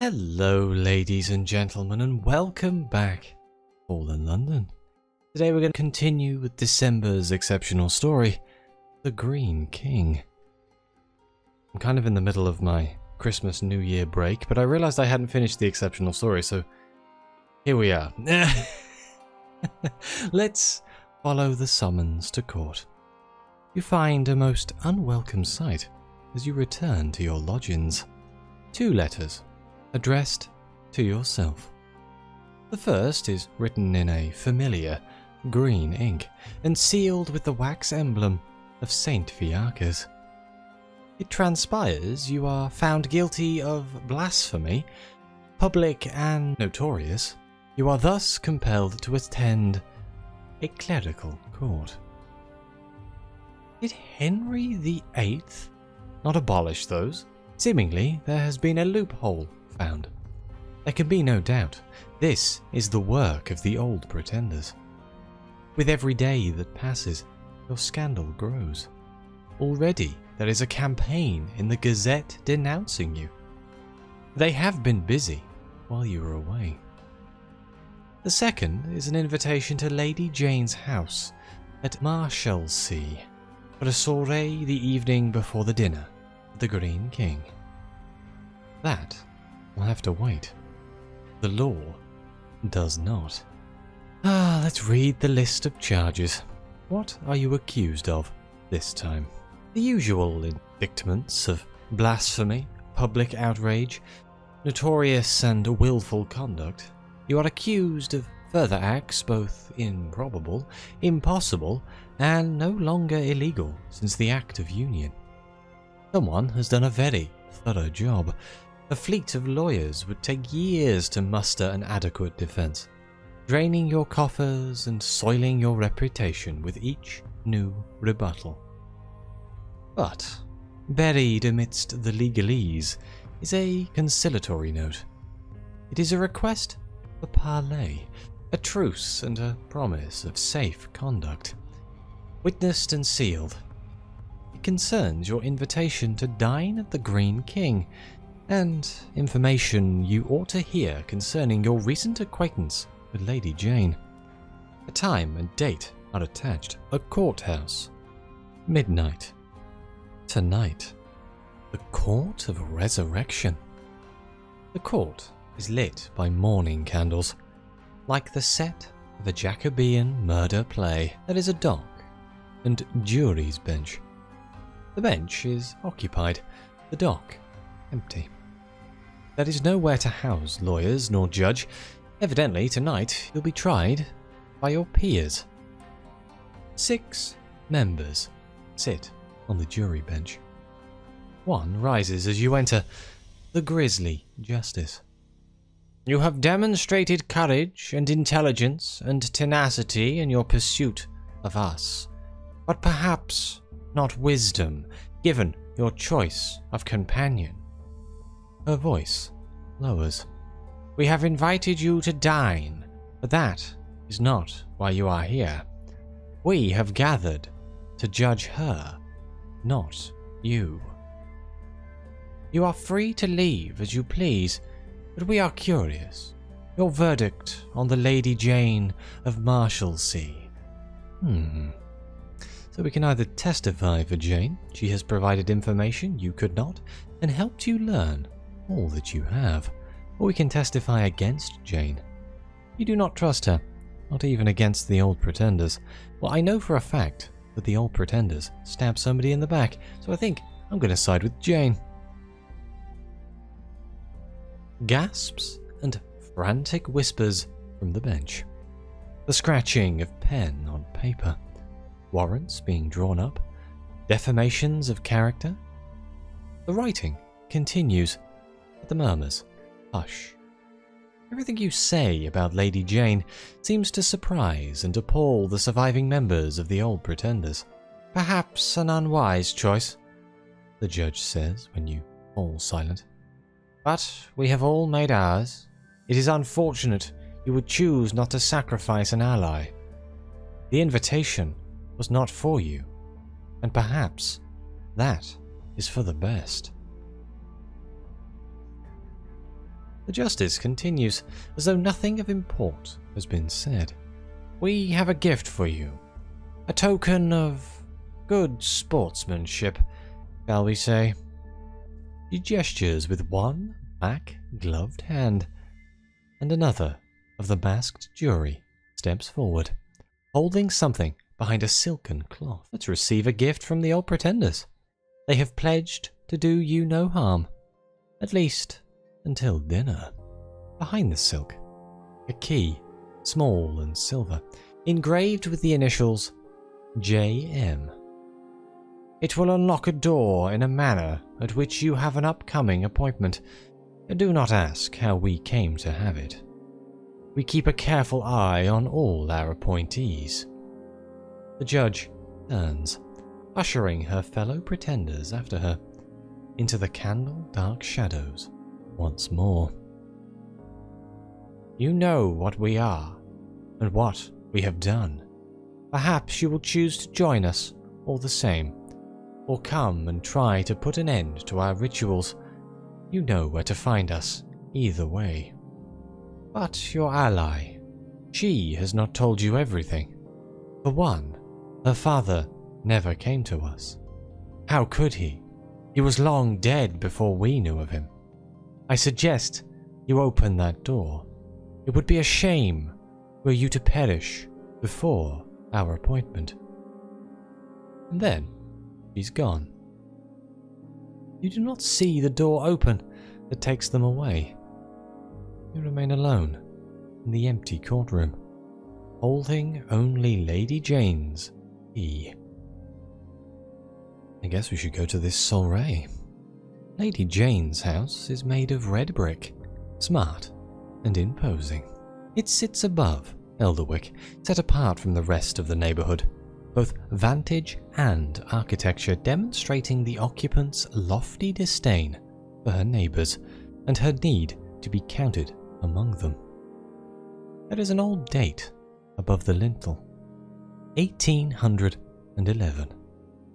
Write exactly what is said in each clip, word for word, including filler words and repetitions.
Hello ladies and gentlemen, and welcome back to Fallen London. Today we're going to continue with December's exceptional story, The Green King. I'm kind of in the middle of my Christmas New Year break, but I realized I hadn't finished the exceptional story, so here we are. Let's follow the summons to court. You find a most unwelcome sight as you return to your lodgings. Two letters addressed to yourself. The first is written in a familiar green ink and sealed with the wax emblem of Saint Fiacas. It transpires you are found guilty of blasphemy, public and notorious. You are thus compelled to attend a clerical court. Did Henry the eighth not abolish those? Seemingly, there has been a loophole found. There can be no doubt, this is the work of the old pretenders. With every day that passes, your scandal grows. Already there is a campaign in the Gazette denouncing you. They have been busy while you were away. The second is an invitation to Lady Jane's house at Marshalsea for a soirée the evening before the dinner, the Green King. That I'll have to wait. The law does not. Ah, let's read the list of charges. What are you accused of this time? The usual indictments of blasphemy, public outrage, notorious and willful conduct. You are accused of further acts both improbable, impossible, and no longer illegal since the Act of Union. Someone has done a very thorough job. A fleet of lawyers would take years to muster an adequate defense, draining your coffers and soiling your reputation with each new rebuttal. But buried amidst the legalese is a conciliatory note. It is a request for parley, a truce and a promise of safe conduct, witnessed and sealed. It concerns your invitation to dine at the Green King, and information you ought to hear concerning your recent acquaintance with Lady Jane. A time and date are attached. A courthouse. Midnight. Tonight. The Court of Resurrection. The court is lit by morning candles, like the set of a Jacobean murder play. There is a dock and jury's bench. The bench is occupied. The dock empty. There is nowhere to house lawyers nor judge. Evidently tonight you'll be tried by your peers. Six members sit on the jury bench. One rises as you enter, the grisly justice. You have demonstrated courage and intelligence and tenacity in your pursuit of us, but perhaps not wisdom, given your choice of companion. Her voice lowers. We have invited you to dine, but that is not why you are here. We have gathered to judge her, not you. You are free to leave as you please, but we are curious. Your verdict on the Lady Jane of Marshalsea. Hmm. So we can either testify for Jane, she has provided information you could not, and helped you learn all that you have, or we can testify against Jane. You do not trust her, not even against the old pretenders. Well, I know for a fact that the old pretenders stabbed somebody in the back, so I think I'm going to side with Jane. Gasps and frantic whispers from the bench. The scratching of pen on paper. Warrants being drawn up. Defamations of character. The writing continues. The murmurs hush. Everything you say about Lady Jane seems to surprise and appall the surviving members of the old pretenders. Perhaps an unwise choice, the judge says when you fall silent. But we have all made ours. It is unfortunate you would choose not to sacrifice an ally. The invitation was not for you, and perhaps that is for the best. The justice continues as though nothing of import has been said. We have a gift for you, a token of good sportsmanship, shall we say. He gestures with one black-gloved hand, and another of the masked jury steps forward, holding something behind a silken cloth. Let's receive a gift from the old pretenders. They have pledged to do you no harm, at least until dinner. Behind the silk, a key, small and silver, engraved with the initials J M. It will unlock a door in a manner at which you have an upcoming appointment. Do not ask how we came to have it. We keep a careful eye on all our appointees. The judge turns, ushering her fellow pretenders after her into the candle-dark shadows once more. You know what we are and what we have done. Perhaps you will choose to join us all the same, or come and try to put an end to our rituals. You know where to find us either way. But your ally, she has not told you everything. For one, her father never came to us. How could he? He was long dead before we knew of him. I suggest you open that door. It would be a shame were you to perish before our appointment. And then she's gone. You do not see the door open that takes them away. You remain alone in the empty courtroom, holding only Lady Jane's key. I guess we should go to this soirée. Lady Jane's house is made of red brick, smart and imposing. It sits above Elderwick, set apart from the rest of the neighbourhood. Both vantage and architecture demonstrating the occupant's lofty disdain for her neighbours and her need to be counted among them. There is an old date above the lintel. eighteen hundred eleven.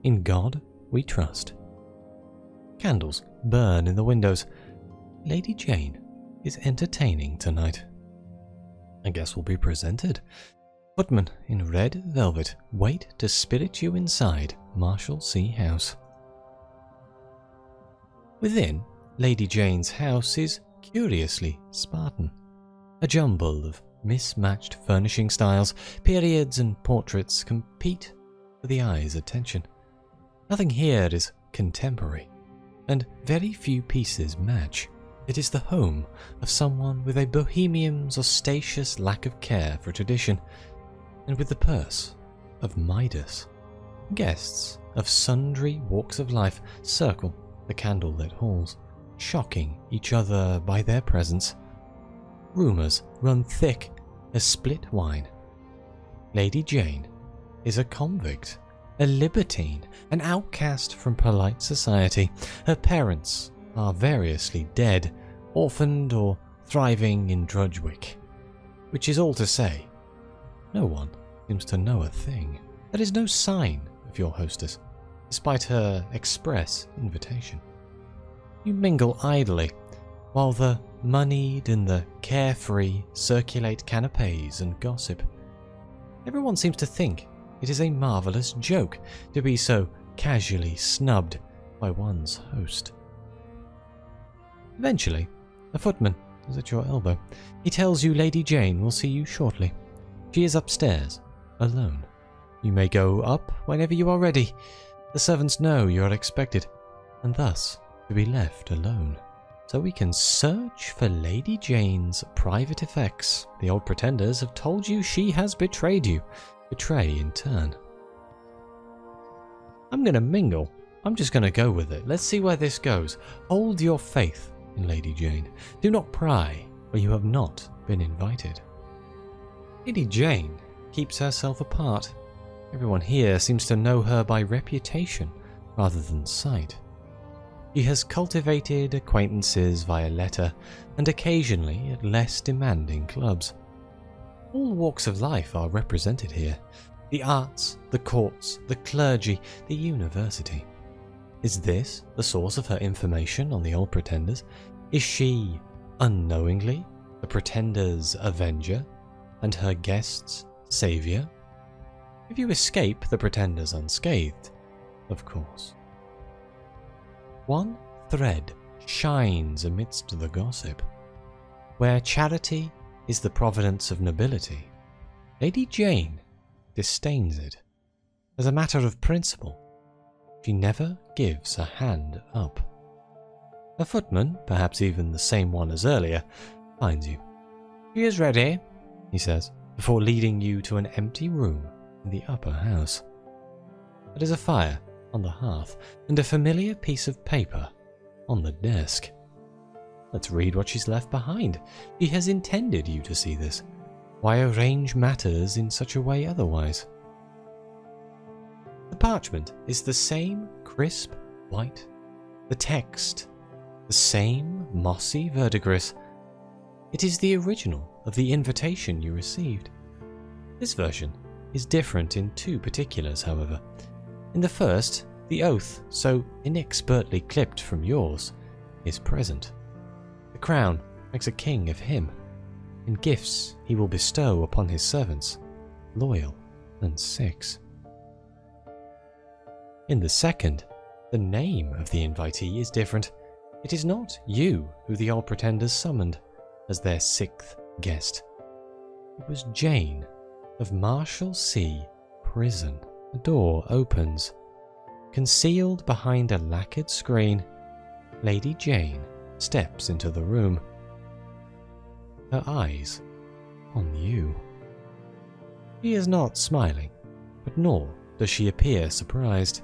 In God we trust. Candles burn in the windows. Lady Jane is entertaining tonight. I guess we'll be presented. Footmen in red velvet wait to spirit you inside Marshalsea House. Within, Lady Jane's house is curiously Spartan. A jumble of mismatched furnishing styles, periods and portraits compete for the eye's attention. Nothing here is contemporary, and very few pieces match. It is the home of someone with a bohemian's ostentatious lack of care for tradition, and with the purse of Midas. Guests of sundry walks of life circle the candlelit halls, shocking each other by their presence. Rumours run thick as split wine. Lady Jane is a convict, a libertine, an outcast from polite society. Her parents are variously dead, orphaned or thriving in Drudgewick, which is all to say, no one seems to know a thing. There is no sign of your hostess, despite her express invitation. You mingle idly, while the moneyed and the carefree circulate canapés and gossip. Everyone seems to think it is a marvellous joke to be so casually snubbed by one's host. Eventually, a footman is at your elbow. He tells you Lady Jane will see you shortly. She is upstairs, alone. You may go up whenever you are ready. The servants know you are expected, and thus to be left alone. So we can search for Lady Jane's private effects. The old pretenders have told you she has betrayed you. Betray in turn. I'm gonna mingle. I'm just gonna go with it. Let's see where this goes. Hold your faith in Lady Jane. Do not pry where you have not been invited. Lady Jane keeps herself apart. Everyone here seems to know her by reputation rather than sight. She has cultivated acquaintances via letter and occasionally at less demanding clubs. All walks of life are represented here. The arts, the courts, the clergy, the university. Is this the source of her information on the old pretenders? Is she unknowingly the Pretender's avenger and her guest's saviour, if you escape the Pretender's unscathed, of course. One thread shines amidst the gossip. Where charity is the providence of nobility, Lady Jane disdains it. As a matter of principle, she never gives a hand up. A footman, perhaps even the same one as earlier, finds you. "She is ready," he says, before leading you to an empty room in the upper house. There is a fire on the hearth and a familiar piece of paper on the desk. Let's read what she's left behind. She has intended you to see this. Why arrange matters in such a way otherwise? The parchment is the same crisp white, the text the same mossy verdigris. It is the original of the invitation you received. This version is different in two particulars, however. In the first, the oath, so inexpertly clipped from yours, is present. The crown makes a king of him, and gifts he will bestow upon his servants, loyal and six. In the second, the name of the invitee is different. It is not you who the old Pretenders summoned as their sixth guest. It was Jane of Marshalsea prison. A door opens. Concealed behind a lacquered screen, Lady Jane steps into the room, her eyes on you. She is not smiling, but nor does she appear surprised.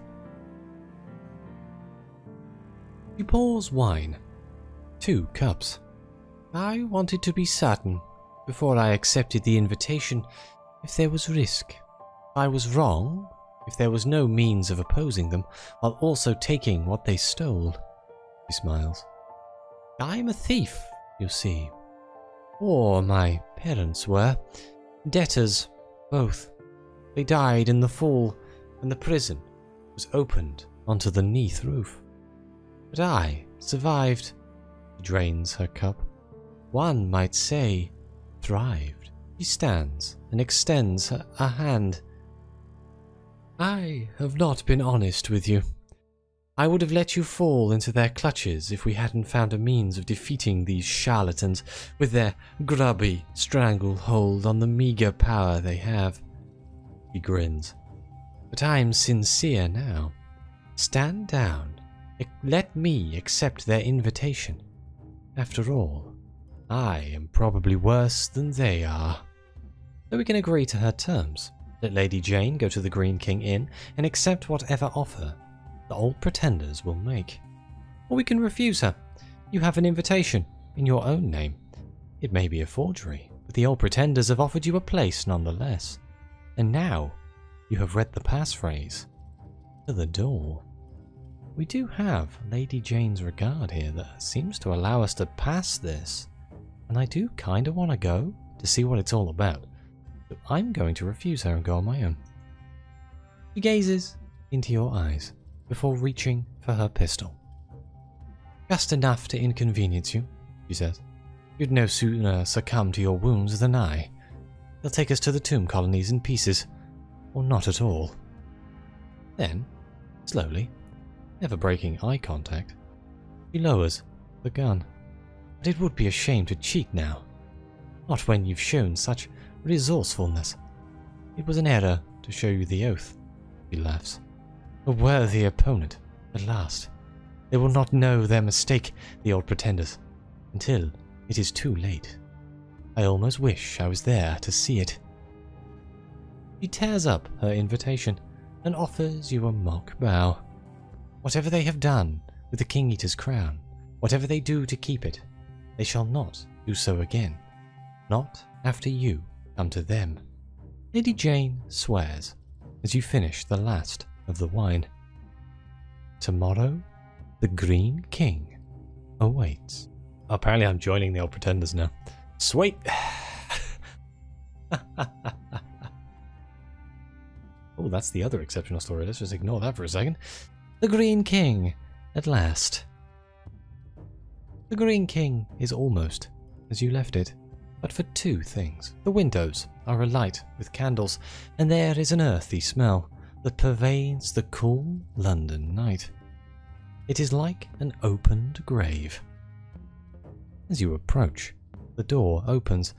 She pours wine, two cups. "I wanted to be certain, before I accepted the invitation, if there was risk. I was wrong, if there was no means of opposing them, while also taking what they stole." She smiles. "I am a thief, you see. Or my parents were. Debtors, both. They died in the fall, and the prison was opened onto the neath roof. But I survived." She drains her cup. "One might say, thrived." She stands and extends her, her hand. "I have not been honest with you. I would have let you fall into their clutches if we hadn't found a means of defeating these charlatans with their grubby stranglehold on the meagre power they have." He grins. "But I'm sincere now. Stand down. Let me accept their invitation. After all, I am probably worse than they are." So we can agree to her terms. Let Lady Jane go to the Green King Inn and accept whatever offer the old Pretenders will make. Or we can refuse her. You have an invitation in your own name. It may be a forgery, but the old Pretenders have offered you a place nonetheless. And now you have read the passphrase to the door. We do have Lady Jane's regard here that seems to allow us to pass this. And I do kind of want to go to see what it's all about. So I'm going to refuse her and go on my own. She gazes into your eyes before reaching for her pistol. "Just enough to inconvenience you," she says. "You'd no sooner succumb to your wounds than I. They'll take us to the tomb colonies in pieces, or not at all." Then, slowly, never breaking eye contact, she lowers the gun. "But it would be a shame to cheat now. Not when you've shown such resourcefulness. It was an error to show you the oath." She laughs. "A worthy opponent, at last. They will not know their mistake, the old Pretenders, until it is too late. I almost wish I was there to see it." She tears up her invitation and offers you a mock bow. "Whatever they have done with the King-Eater's crown, whatever they do to keep it, they shall not do so again. Not after you come to them." Lady Jane swears as you finish the last of the wine. "Tomorrow, the Green King awaits." Apparently I'm joining the old Pretenders now. Sweet! Oh, that's the other exceptional story. Let's just ignore that for a second. The Green King, at last. The Green King is almost as you left it, but for two things. The windows are alight with candles, and there is an earthy smell that pervades the cool London night. It is like an opened grave. As you approach, the door opens.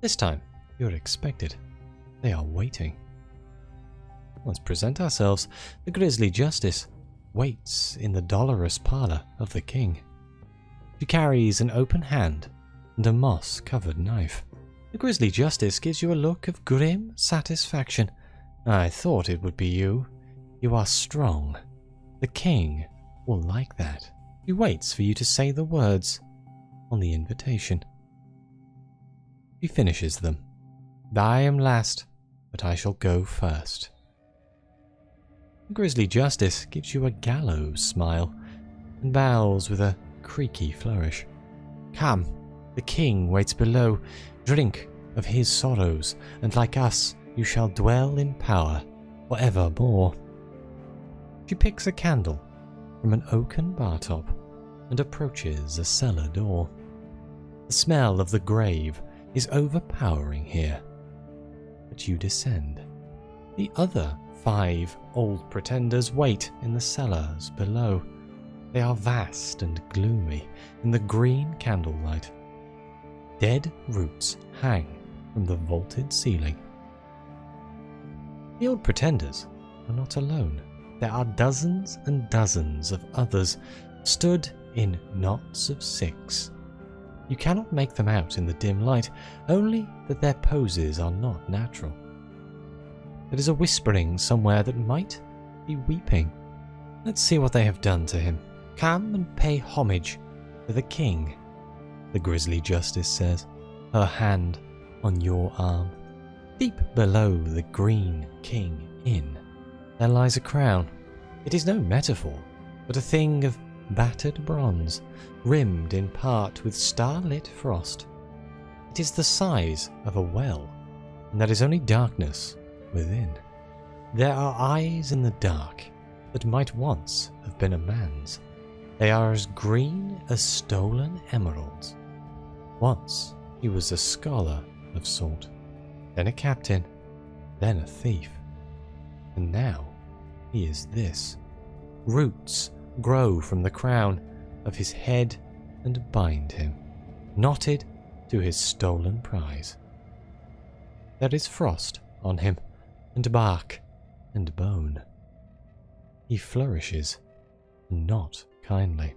This time, you're expected. They are waiting. Let's present ourselves. The grisly justice waits in the dolorous parlour of the king. She carries an open hand and a moss-covered knife. The grisly justice gives you a look of grim satisfaction. I thought it would be you. You are strong. The king will like that. She waits for you to say the words on the invitation. She finishes them. I am last, but I shall go first. The grisly justice gives you a gallows smile and bows with a creaky flourish. Come, the king waits below. Drink of his sorrows, and like us, you shall dwell in power for evermore. She picks a candle from an oaken bar top and approaches a cellar door. The smell of the grave is overpowering here, but you descend. The other five old pretenders wait in the cellars below. They are vast and gloomy in the green candlelight. Dead roots hang from the vaulted ceiling. The old pretenders are not alone. There are dozens and dozens of others stood in knots of six. You cannot make them out in the dim light, only that their poses are not natural. There is a whispering somewhere that might be weeping. Let's see what they have done to him. Come and pay homage to the king, the grisly justice says, her hand on your arm. Deep below the Green King Inn, there lies a crown. It is no metaphor, but a thing of battered bronze, rimmed in part with starlit frost. It is the size of a well, and there is only darkness within. There are eyes in the dark that might once have been a man's. They are as green as stolen emeralds. Once he was a scholar of sort, then a captain, then a thief, and now he is this. Roots grow from the crown of his head and bind him, knotted to his stolen prize. There is frost on him, and bark and bone. He flourishes, not kindly.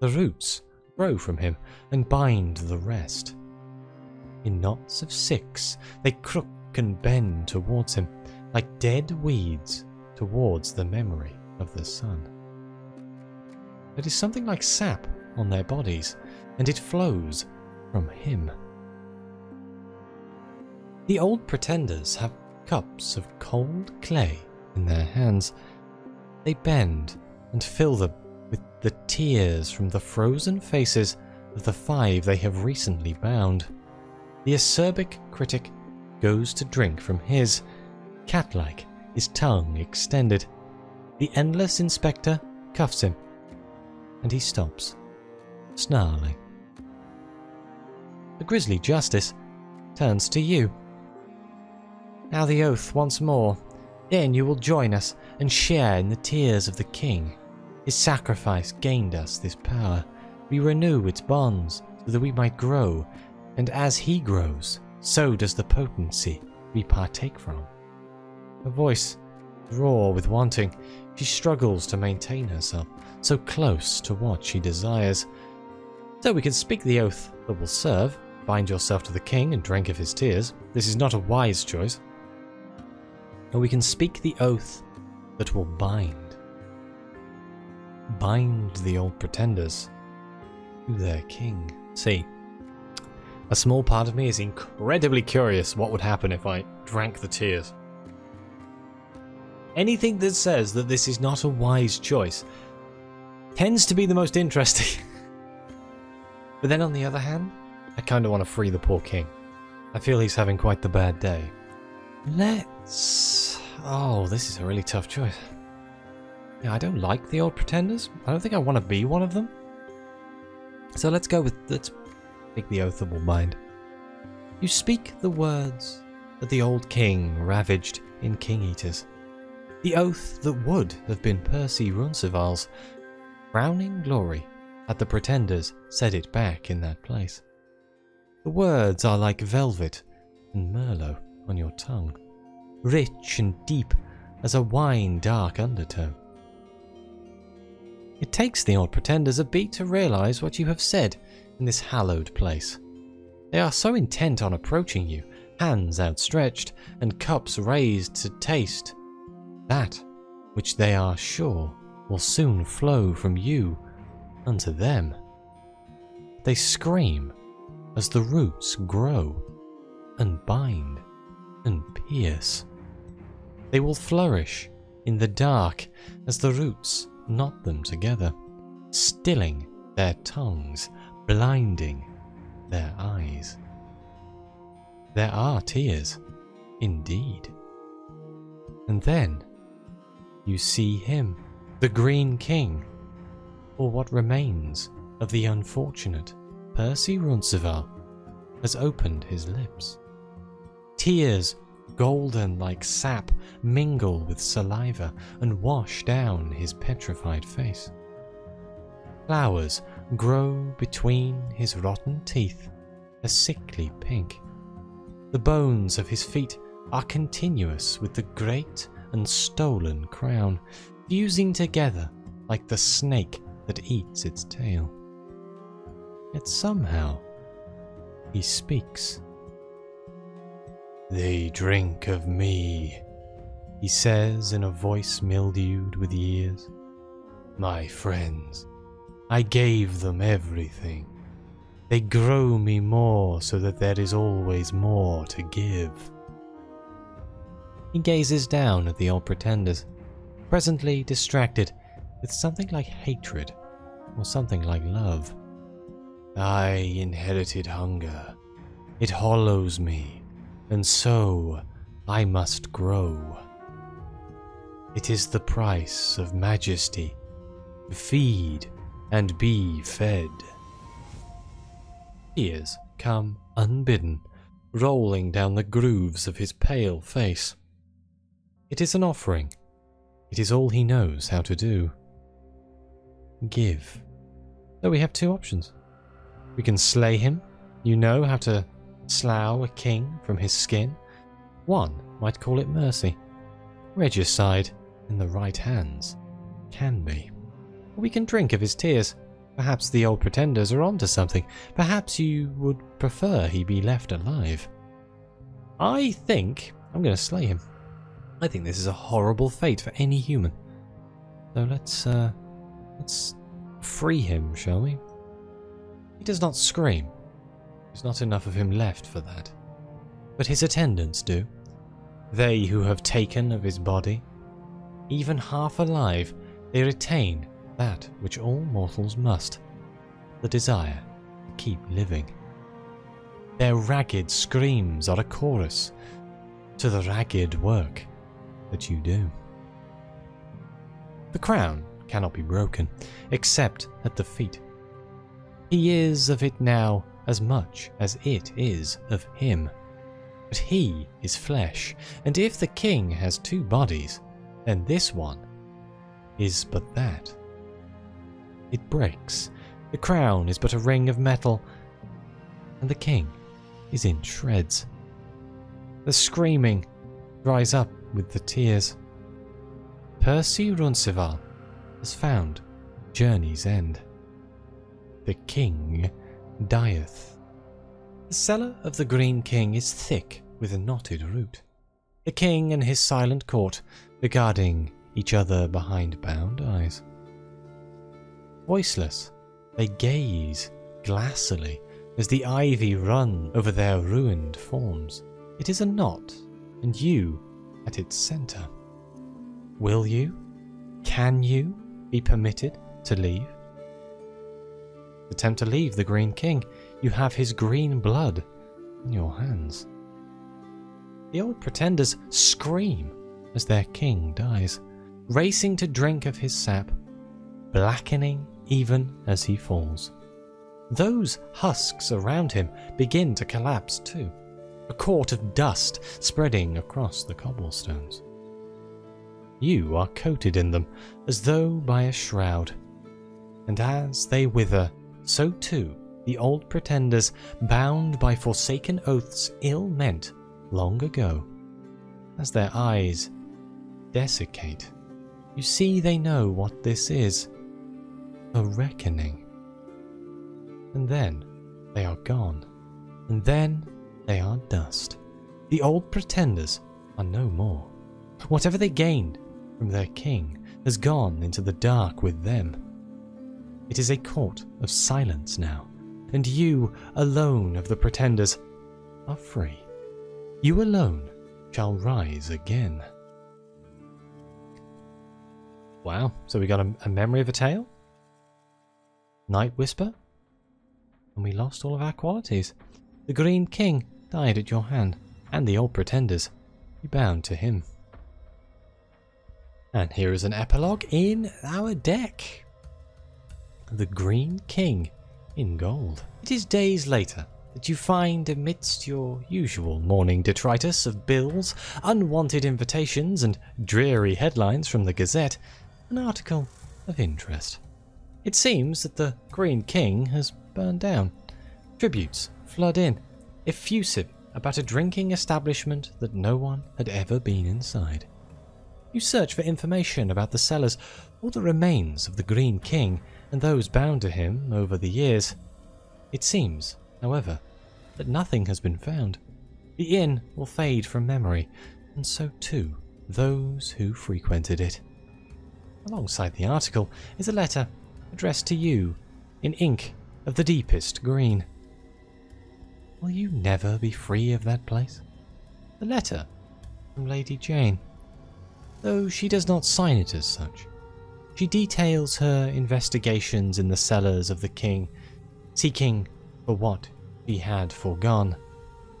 The roots grow from him and bind the rest. In knots of six, they crook and bend towards him, like dead weeds towards the memory of the sun. There is something like sap on their bodies, and it flows from him. The old pretenders have cups of cold clay in their hands. They bend and fill them with the tears from the frozen faces of the five they have recently bound. The acerbic critic goes to drink from his, cat-like, his tongue extended. The endless inspector cuffs him, and he stops, snarling. The grisly justice turns to you. Now the oath once more, then you will join us and share in the tears of the king. His sacrifice gained us this power. We renew its bonds so that we might grow, and as he grows, so does the potency we partake from. Her voice is raw with wanting. She struggles to maintain herself, so close to what she desires. So we can speak the oath that will serve. Bind yourself to the king and drink of his tears. This is not a wise choice. Or we can speak the oath that will bind. Bind the old pretenders to their king. See, a small part of me is incredibly curious what would happen if I drank the tears. Anything that says that this is not a wise choice tends to be the most interesting. But then on the other hand, I kind of want to free the poor king. I feel he's having quite the bad day. Let's... Oh, this is a really tough choice. Yeah, I don't like the old pretenders. I don't think I want to be one of them. So let's go with, let's make the oath of all mind. You speak the words that the old king ravaged in King Eaters. The oath that would have been Percy Runceval's crowning glory had the pretenders set it back in that place. The words are like velvet and merlot on your tongue, rich and deep as a wine dark undertow. It takes the old pretenders a beat to realise what you have said in this hallowed place. They are so intent on approaching you, hands outstretched and cups raised to taste that which they are sure will soon flow from you unto them. They scream as the roots grow and bind and pierce. They will flourish in the dark as the roots knot them together, stilling their tongues, blinding their eyes. There are tears, indeed. And then you see him, the Green King, or what remains of the unfortunate Percy Runceval, has opened his lips. Tears, golden like sap, mingle with saliva and wash down his petrified face. Flowers grow between his rotten teeth, a sickly pink. The bones of his feet are continuous with the great and stolen crown, fusing together like the snake that eats its tail. Yet somehow he speaks. "They drink of me," he says in a voice mildewed with years. "My friends, I gave them everything. They grow me more so that there is always more to give." He gazes down at the old pretenders, presently distracted with something like hatred or something like love. "I inherited hunger. It hollows me. And so I must grow. It is the price of majesty to feed and be fed." Tears come unbidden, rolling down the grooves of his pale face. It is an offering. It is all he knows how to do. Give. So we have two options. We can slay him. You know how to slough a king from his skin. One might call it mercy. Regicide in the right hands can be. We can drink of his tears. Perhaps the old pretenders are onto something. Perhaps you would prefer he be left alive. I think I'm going to slay him. I think this is a horrible fate for any human. So let's uh, let's free him, shall we? He does not scream. There's not enough of him left for that. But his attendants do. They who have taken of his body. Even half alive, they retain that which all mortals must, the desire to keep living. Their ragged screams are a chorus to the ragged work that you do. The crown cannot be broken, except at the feet. He is of it now as much as it is of him. But he is flesh, and if the king has two bodies, then this one is but that. It breaks. The crown is but a ring of metal, and the king is in shreds. The screaming dries up with the tears. Percy Runceval has found journey's end. The king dieth. The cellar of the Green King is thick with a knotted root. The king and his silent court regarding each other behind bound eyes. Voiceless, they gaze glassily as the ivy run over their ruined forms. It is a knot, and you at its centre. Will you, can you be permitted to leave? Attempt to leave the Green King. You have his green blood in your hands. The old pretenders scream as their king dies, racing to drink of his sap, blackening even as he falls. Those husks around him begin to collapse too, a court of dust spreading across the cobblestones. You are coated in them as though by a shroud, and as they wither, so too the old pretenders, bound by forsaken oaths ill meant long ago. As their eyes desiccate, you see they know what this is, a reckoning. And then they are gone, and then they are dust. The old pretenders are no more. Whatever they gained from their king has gone into the dark with them. It is a court of silence now, and you alone of the pretenders are free. You alone shall rise again. Wow, so we got a, a memory of a tale, Night Whisper, and we lost all of our qualities. The Green King died at your hand, and the old pretenders, you bound to him. And here is an epilogue in our deck. The Green King in gold. It is days later that you find, amidst your usual morning detritus of bills, unwanted invitations, and dreary headlines from the Gazette, an article of interest. It seems that the Green King has burned down. Tributes flood in, effusive about a drinking establishment that no one had ever been inside. You search for information about the cellars or the remains of the Green King and those bound to him over the years. It seems, however, that nothing has been found. The inn will fade from memory, and so too those who frequented it. Alongside the article is a letter addressed to you in ink of the deepest green. Will you never be free of that place? The letter from Lady Jane. Though she does not sign it as such, she details her investigations in the cellars of the king, seeking for what he had foregone,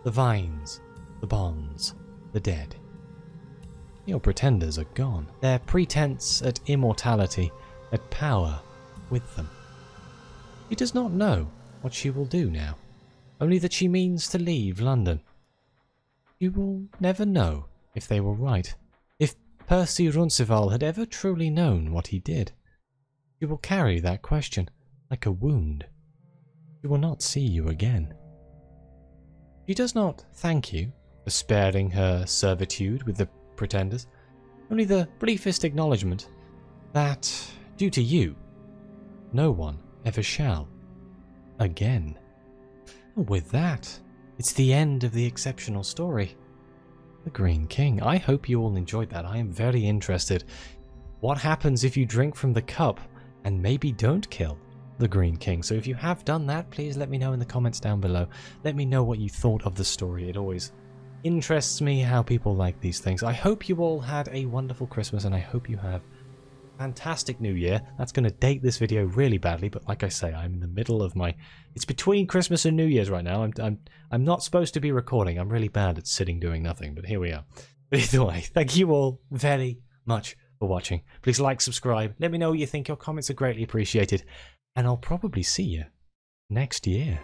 the vines, the bonds, the dead. Your pretenders are gone, their pretense at immortality, at power with them. She does not know what she will do now, only that she means to leave London. You will never know if they were right, if Percy Runceval had ever truly known what he did. You will carry that question like a wound. She will not see you again. She does not thank you for sparing her servitude with the pretenders, only the briefest acknowledgement that, due to you, no one ever shall again. And with that, it's the end of the exceptional story, The Green King. I hope you all enjoyed that. I am very interested. What happens if you drink from the cup and maybe don't kill the Green King? So if you have done that, please let me know in the comments down below. Let me know what you thought of the story. It always interests me how people like these things. I hope you all had a wonderful Christmas, and I hope you have fantastic new year. That's going to date this video really badly, but like I say, I'm in the middle of my, it's between Christmas and New Year's right now. I'm, I'm, I'm not supposed to be recording. I'm really bad at sitting doing nothing, but here we are. But either way, thank you all very much for watching. Please like, subscribe, let me know what you think. Your comments are greatly appreciated, and I'll probably see you next year.